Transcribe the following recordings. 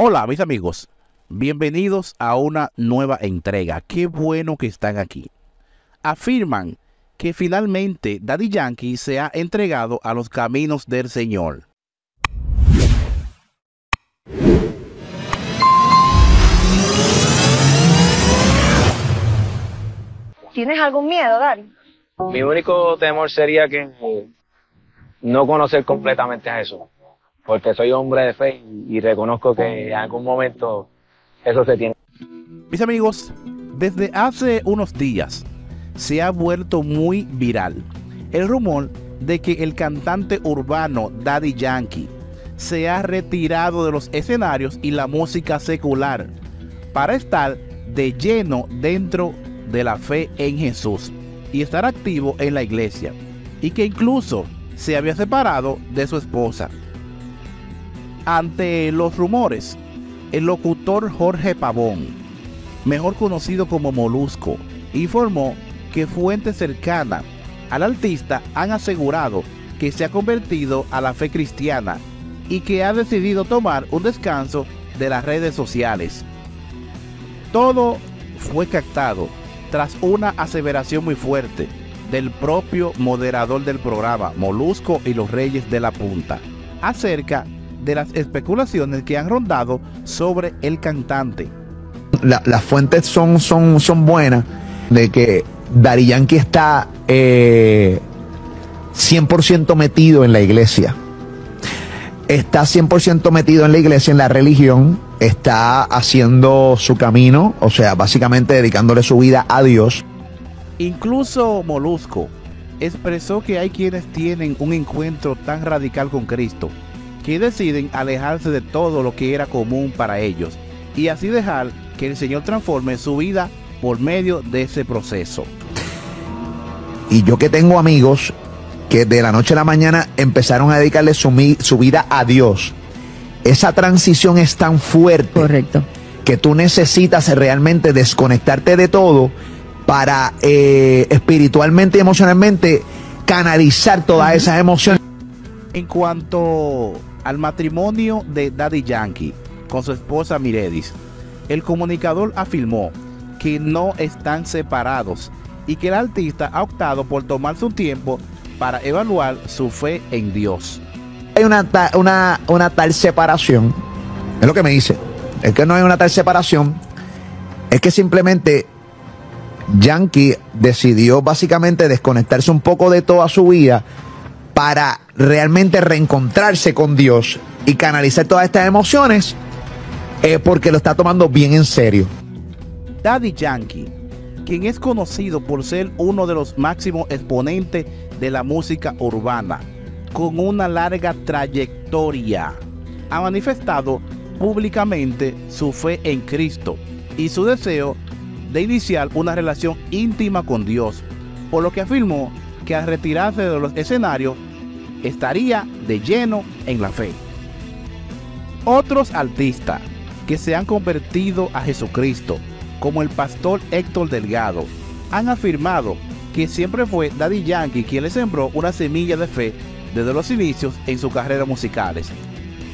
Hola mis amigos, bienvenidos a una nueva entrega. Qué bueno que están aquí. Afirman que finalmente Daddy Yankee se ha entregado a los caminos del Señor. ¿Tienes algún miedo, Daddy? Mi único temor sería que no conocer completamente a Jesús, porque soy hombre de fe y reconozco que en algún momento eso se tiene. Mis amigos, desde hace unos días se ha vuelto muy viral el rumor de que el cantante urbano Daddy Yankee se ha retirado de los escenarios y la música secular para estar de lleno dentro de la fe en Jesús y estar activo en la iglesia, y que incluso se había separado de su esposa. Ante los rumores, el locutor Jorge Pabón, mejor conocido como Molusco, informó que fuentes cercanas al artista han asegurado que se ha convertido a la fe cristiana y que ha decidido tomar un descanso de las redes sociales. Todo fue captado tras una aseveración muy fuerte del propio moderador del programa, Molusco y los Reyes de la Punta, acerca de las especulaciones que han rondado sobre el cantante. Las fuentes son buenas, de que Daddy Yankee está 100% metido en la iglesia. Está 100% metido en la iglesia, en la religión, está haciendo su camino, o sea, básicamente dedicándole su vida a Dios. Incluso Molusco expresó que hay quienes tienen un encuentro tan radical con Cristo que deciden alejarse de todo lo que era común para ellos y así dejar que el Señor transforme su vida por medio de ese proceso. Y yo que tengo amigos que de la noche a la mañana empezaron a dedicarle su vida a Dios. Esa transición es tan fuerte. Correcto. Que tú necesitas realmente desconectarte de todo para espiritualmente y emocionalmente canalizar todas esas emociones. En cuanto al matrimonio de Daddy Yankee con su esposa Miredis, el comunicador afirmó que no están separados y que el artista ha optado por tomar su tiempo para evaluar su fe en Dios. Hay una tal separación, es lo que me dice, es que no hay una tal separación, es que simplemente Yankee decidió básicamente desconectarse un poco de toda su vida para realmente reencontrarse con Dios y canalizar todas estas emociones, porque lo está tomando bien en serio. Daddy Yankee, quien es conocido por ser uno de los máximos exponentes de la música urbana, con una larga trayectoria, ha manifestado públicamente su fe en Cristo y su deseo de iniciar una relación íntima con Dios, por lo que afirmó que al retirarse de los escenarios estaría de lleno en la fe. Otros artistas que se han convertido a Jesucristo, como el pastor Héctor Delgado, han afirmado que siempre fue Daddy Yankee quien le sembró una semilla de fe desde los inicios en sus carreras musicales.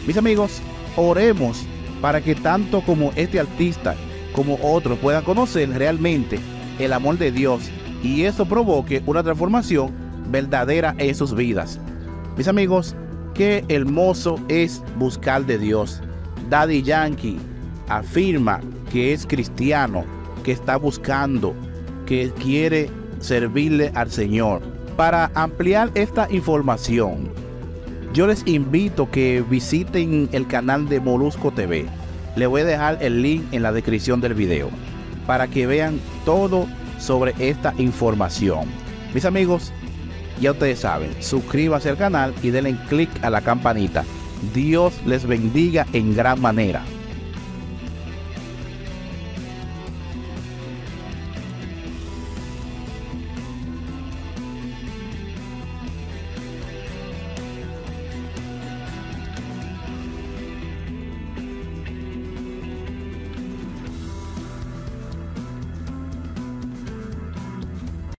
Mis amigos, oremos para que tanto como este artista como otros puedan conocer realmente el amor de Dios y eso provoque una transformación verdadera en sus vidas. Mis amigos, qué hermoso es buscar de Dios. Daddy Yankee afirma que es cristiano, que está buscando, que quiere servirle al Señor. Para ampliar esta información, yo les invito que visiten el canal de Molusco TV. Le voy a dejar el link en la descripción del video para que vean todo sobre esta información. Mis amigos, ya ustedes saben, suscríbanse al canal y denle click a la campanita. Dios les bendiga en gran manera.